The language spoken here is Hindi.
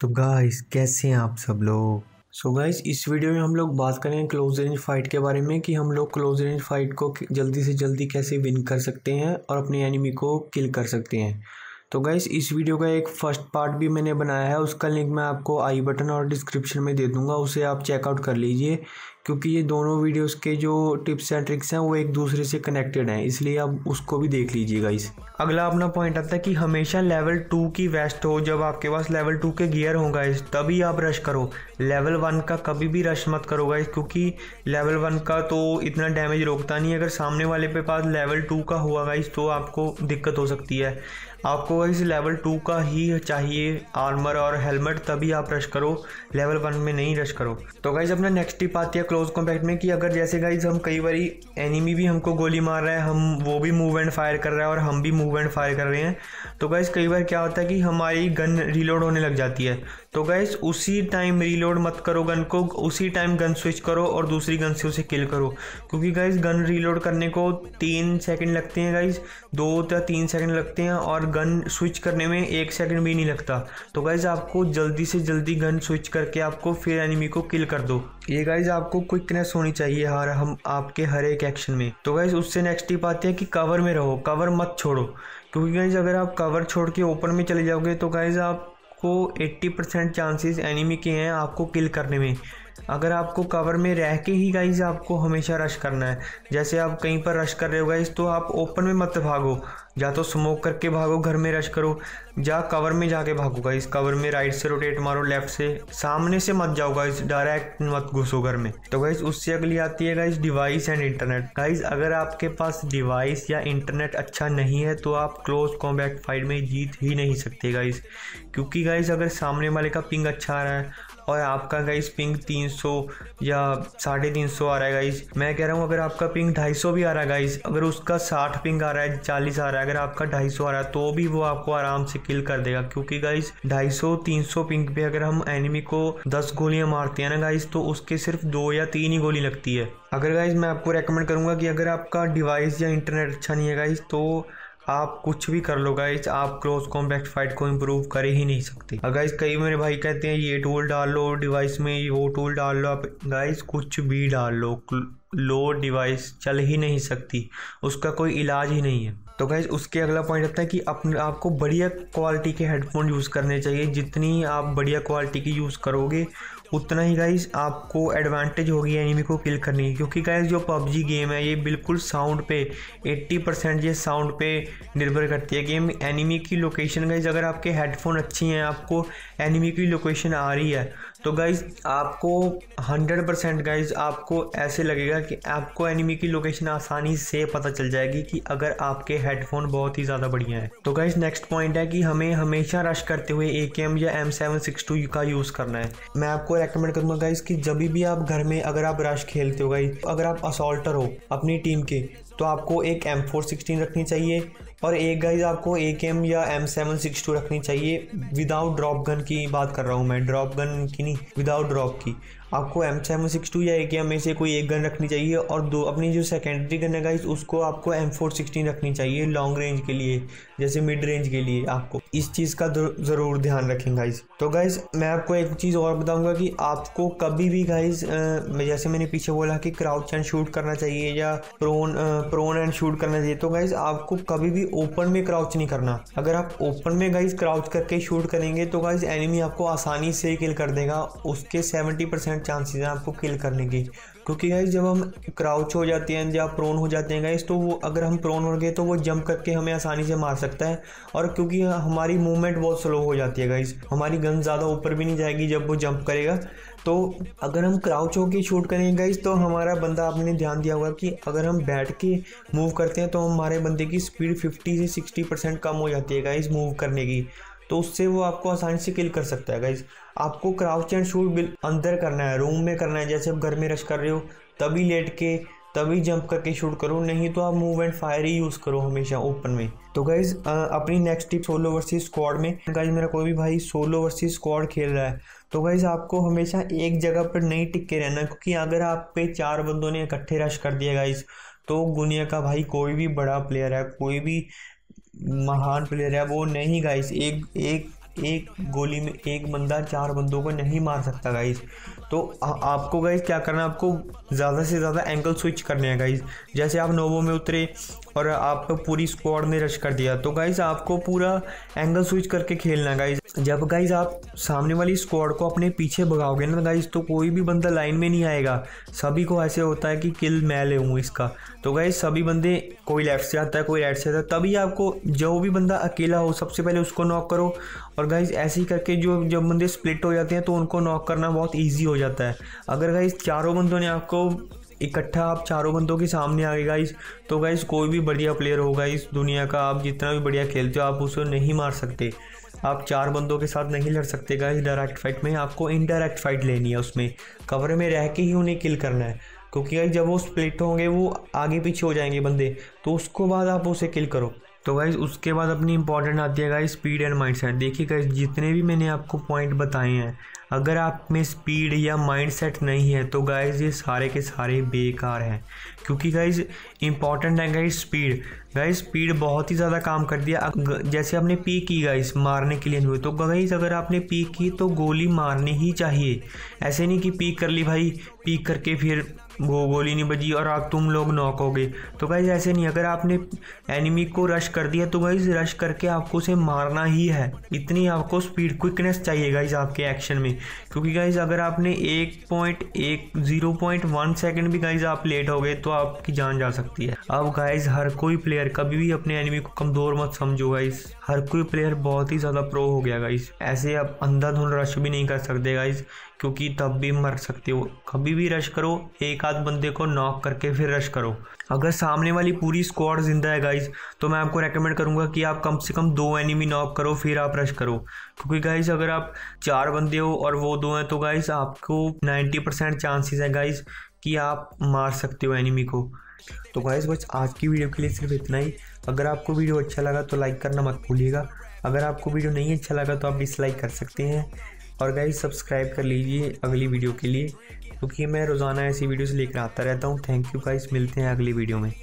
तो गाइस कैसे हैं आप सब लोग। सो गाइस इस वीडियो में हम लोग बात करेंगे क्लोज रेंज फाइट के बारे में कि हम लोग क्लोज रेंज फाइट को जल्दी से जल्दी कैसे विन कर सकते हैं और अपने एनिमी को किल कर सकते हैं। तो गाइस इस वीडियो का एक फर्स्ट पार्ट भी मैंने बनाया है, उसका लिंक मैं आपको आई बटन और डिस्क्रिप्शन में दे दूंगा, उसे आप चेकआउट कर लीजिए क्योंकि ये दोनों वीडियोस के जो टिप्स एंड ट्रिक्स हैं वो एक दूसरे से कनेक्टेड हैं, इसलिए आप उसको भी देख लीजिए गाइस। अगला अपना पॉइंट आता है कि हमेशा लेवल 2 की वेस्ट हो। जब आपके पास लेवल 2 के गियर हो गाइस तभी आप रश करो, लेवल 1 का कभी भी रश मत करो गाइस, क्योंकि लेवल 1 का तो इतना डैमेज रोकता नहीं। अगर सामने वाले पे पास लेवल 2 का हुआ गाइस तो आपको दिक्कत हो सकती है। आपको गाइस लेवल 2 का ही चाहिए आर्मर और हेलमेट, तभी आप रश करो, लेवल 1 में नहीं रश करो। तो गाइस अपना नेक्स्ट टिप आती है क्लोज कॉम्बैट में कि अगर जैसे गाइस हम कई बार एनिमी भी हमको गोली मार रहा है, हम वो भी मूव एंड फायर कर रहा है और हम भी मूव एंड फायर कर रहे हैं, तो गाइस कई बार क्या होता है कि हमारी गन रीलोड होने लग जाती है। तो गाइस उसी टाइम रीलोड मत करो गन को, उसी टाइम गन स्विच करो और दूसरी गन से उसे किल करो, क्योंकि गाइस गन रीलोड करने को 3 सेकंड लगते हैं गाइस, 2 या 3 सेकंड लगते हैं और गन स्विच करने में 1 सेकंड भी नहीं लगता। तो गाइस आपको जल्दी से जल्दी गन स्विच करके आपको फिर एनिमी को किल कर दो। ये गाइस आपको क्विकनेस होनी चाहिए आपके हर एक एक्शन में। तो गाइस उससे नेक्स्ट टिप आती है कि कवर में रहो, कवर मत छोड़ो, क्योंकि गाइस अगर आप कवर छोड़ के ओपन में चले जाओगे तो गाइस आपको 80% चांसेस एनिमी के हैं आपको किल करने में। अगर आपको कवर में रह के ही गाइस आपको हमेशा रश करना है, जैसे आप कहीं पर रश कर रहे हो गाइस तो आप ओपन में मत भागो, या तो स्मोक करके भागो, घर में रश करो, या कवर में जाके भागो गाइस। कवर में राइट से रोटेट मारो, लेफ्ट से, सामने से मत जाओ गाइस, डायरेक्ट मत घुसो घर में। तो गाइस उससे अगली आती है guys device and internet. Guys अगर आपके पास डिवाइस या इंटरनेट अच्छा नहीं है तो आप क्लोज कॉम्बैट फाइट में जीत ही नहीं सकते गाइस, क्योंकि गाइस अगर सामने वाले का पिंग अच्छा आ रहा है और आपका गाइस पिंग 300 या 350 आ रहा है गाइस, मैं कह रहा हूँ अगर आपका पिंग 250 भी आ रहा है गाइस, अगर उसका 60 पिंग आ रहा है, 40 आ रहा है, अगर आपका 250 आ रहा है तो भी वो आपको आराम से किल कर देगा, क्योंकि गाइस 250-300 पिंग पे अगर हम एनिमी को 10 गोलियां मारते हैं ना गाइस तो उसके सिर्फ 2 या 3 ही गोली लगती है। अगर गाइस मैं आपको रेकमेंड करूँगा कि अगर आपका डिवाइस या इंटरनेट अच्छा नहीं है गाइस तो आप कुछ भी कर लो गाइस, आप क्लोज कॉम्बैट फाइट को इम्प्रूव कर ही नहीं सकते। और गाइस कई मेरे भाई कहते हैं ये टूल डाल लो डिवाइस में, वो टूल डाल लो, आप गाइस कुछ भी डाल लो डिवाइस चल ही नहीं सकती, उसका कोई इलाज ही नहीं है। तो गाइस उसके अगला पॉइंट आता है कि अपने आपको बढ़िया क्वालिटी के हेडफोन यूज़ करने चाहिए। जितनी आप बढ़िया क्वालिटी की यूज़ करोगे उतना ही गाइस आपको एडवांटेज होगी एनिमी को किल करने की, क्योंकि गाइस जो PUBG गेम है ये बिल्कुल साउंड पे 80% ये साउंड पे निर्भर करती है गेम। एनिमी की लोकेशन गाइस अगर आपके हेडफोन अच्छी हैं, आपको एनिमी की लोकेशन आ रही है तो गाइस आपको 100% गाइस आपको ऐसे लगेगा कि आपको एनिमी की लोकेशन आसानी से पता चल जाएगी कि अगर आपके हेडफोन बहुत ही ज़्यादा बढ़िया है। तो गाइस नेक्स्ट पॉइंट है कि हमें हमेशा रश करते हुए AKM या M762 का यूज़ करना है। मैं आपको रेकमेंड करूँगा गाइस कि जब भी आप घर में अगर आप रश खेलते हो गाइस, अगर आप असॉल्टर हो अपनी टीम के तो आपको एक M416 रखनी चाहिए और एक गाइस आपको AKM या M762 रखनी चाहिए। विदाउट ड्रॉप गन की बात कर रहा हूँ मैं, ड्रॉप गन की नहीं, विदाउट ड्रॉप की। आपको M762 या AKM में से कोई एक गन रखनी चाहिए और दो अपनी जो सेकेंडरी गन है गाइस उसको आपको M416 रखनी चाहिए लॉन्ग रेंज के लिए, जैसे मिड रेंज के लिए। आपको इस चीज़ का ज़रूर ध्यान रखें गाइस। तो गाइस मैं आपको एक चीज़ और बताऊँगा कि आपको कभी भी गाइस जैसे मैंने पीछे बोला कि क्राउच एंड शूट करना चाहिए या प्रोन एंड शूट करना चाहिए, तो गाइस आपको कभी भी ओपन में क्राउच नहीं करना। अगर आप ओपन में गाइस क्राउच करके शूट करेंगे तो गाइस एनिमी आपको आसानी से किल कर देगा, उसके 70% चांसेस हैं आपको किल करने की, क्योंकि गाइस जब हम क्राउच हो जाते हैं या प्रोन हो जाते हैं गाइस तो वो अगर हम प्रोन हो गए तो वो जंप करके हमें आसानी से मार सकता है, और क्योंकि हमारी मूवमेंट बहुत स्लो हो जाती है गाइस, हमारी गन ज़्यादा ऊपर भी नहीं जाएगी जब वो जंप करेगा। तो अगर हम क्राउच होकर शूट करेंगे गाइस तो हमारा बंदा, आपने ध्यान दिया होगा कि अगर हम बैठ के मूव करते हैं तो हमारे बंदे की स्पीड 50 से 60% कम हो जाती है गाइस मूव करने की, तो उससे वो आपको आसानी से किल कर सकता है गाइस। आपको क्राउच एंड शूट अंदर करना है, रूम में करना है, जैसे आप घर में रश कर रहे हो तभी लेट के तभी जंप करके शूट करो, नहीं तो आप मूव एंड फायर ही यूज़ करो हमेशा ओपन में। तो गाइस अपनी next tip solo versus squad में। गाइस मेरा कोई भी भाई सोलो वर्सेस स्क्वाड खेल रहा है तो गाइस आपको हमेशा एक जगह पर नहीं टिके रहना, क्योंकि अगर आप पे 4 बंदों ने इकट्ठे रश कर दिया गाइस तो दुनिया का भाई कोई भी बड़ा प्लेयर है, कोई भी महान प्लेयर है, वो नहीं गाइस एक एक गोली में एक बंदा चार बंदों को नहीं मार सकता गाइस। तो आपको गाइस क्या करना है, आपको ज़्यादा से ज़्यादा एंगल स्विच करने हैं गाइस। जैसे आप नोवो में उतरे और आपको पूरी स्क्वाड ने रश कर दिया, तो गाइस आपको पूरा एंगल स्विच करके खेलना गाइस। जब गाइस आप सामने वाली स्क्वाड को अपने पीछे भगाओगे ना गाइस, तो कोई भी बंदा लाइन में नहीं आएगा। सभी को ऐसे होता है कि किल मैं ले हूँ इसका, तो गाइस सभी बंदे कोई लेफ्ट से आता है कोई राइट से आता है। तभी आपको जो भी बंदा अकेला हो सबसे पहले उसको नॉक करो। और गाइस ऐसे ही करके जो जब बंदे स्प्लिट हो जाते हैं तो उनको नॉक करना बहुत ईजी हो जाता है। अगर गाइस चारों बंदों ने आपको इकट्ठा, आप चारों बंदों के सामने आ गए गाइस, तो गाइस कोई भी बढ़िया प्लेयर होगा इस दुनिया का, आप जितना भी बढ़िया खेलते हो आप उसको नहीं मार सकते। आप चार बंदों के साथ नहीं लड़ सकते गाइस डायरेक्ट फाइट में, आपको इनडायरेक्ट फाइट लेनी है। उसमें कवर में रह के ही उन्हें किल करना है, क्योंकि गाइस जब वो स्प्लिट होंगे वो आगे पीछे हो जाएंगे बंदे, तो उसको बाद आप उसे किल करो। तो गाइस उसके बाद अपनी इंपॉर्टेंट आती है गाइस स्पीड एंड माइंडसेट। देखिए गाइस जितने भी मैंने आपको पॉइंट बताए हैं, अगर आप में स्पीड या माइंडसेट नहीं है तो गाइस ये सारे के सारे बेकार हैं। क्योंकि गाइस इंपॉर्टेंट है गाइस स्पीड। गाइस स्पीड बहुत ही ज़्यादा काम कर दिया। जैसे आपने पी की गाइस मारने के लिए हुई, तो गाइस अगर आपने पी की तो गोली मारनी ही चाहिए। ऐसे नहीं कि पी कर ली भाई, पी करके फिर वो गोली नहीं बजी और आप तुम लोग नॉक हो गए, तो गाइस ऐसे नहीं। अगर आपने एनिमी को रश कर दिया तो गाइस रश करके आपको उसे मारना ही है। इतनी आपको स्पीड क्विकनेस चाहिए गाइस आपके एक्शन में, क्योंकि गाइस अगर आपने 0.1 सेकंड भी गाइस आप लेट हो गए तो आपकी जान जा सकती है। अब गाइस हर कोई प्लेयर कभी भी अपने एनिमी को कमज़ोर मत समझो गाइस, हर कोई प्लेयर बहुत ही ज़्यादा प्रो हो गया गाइस। ऐसे आप अंधाधुंध रश भी नहीं कर सकते गाइस, क्योंकि तब भी मर सकते हो। कभी भी रश करो, एक आध बंदे को नॉक करके फिर रश करो। अगर सामने वाली पूरी स्क्वाड जिंदा है गाइस, तो मैं आपको रेकमेंड करूंगा कि आप कम से कम 2 एनिमी नॉक करो फिर आप रश करो। क्योंकि गाइस अगर आप 4 बंदे हो और वो 2 हैं तो गाइस आपको 90% चांसेस है गाइस कि आप मार सकते हो एनिमी को। तो गाइस बस आज की वीडियो के लिए सिर्फ इतना ही। अगर आपको वीडियो अच्छा लगा तो लाइक करना मत भूलिएगा। अगर आपको वीडियो नहीं अच्छा लगा तो आप डिसलाइक कर सकते हैं। और गाइस सब्सक्राइब कर लीजिए अगली वीडियो के लिए, क्योंकि मैं रोज़ाना ऐसी वीडियोस लेकर आता रहता हूँ। थैंक यू गाइस, मिलते हैं अगली वीडियो में।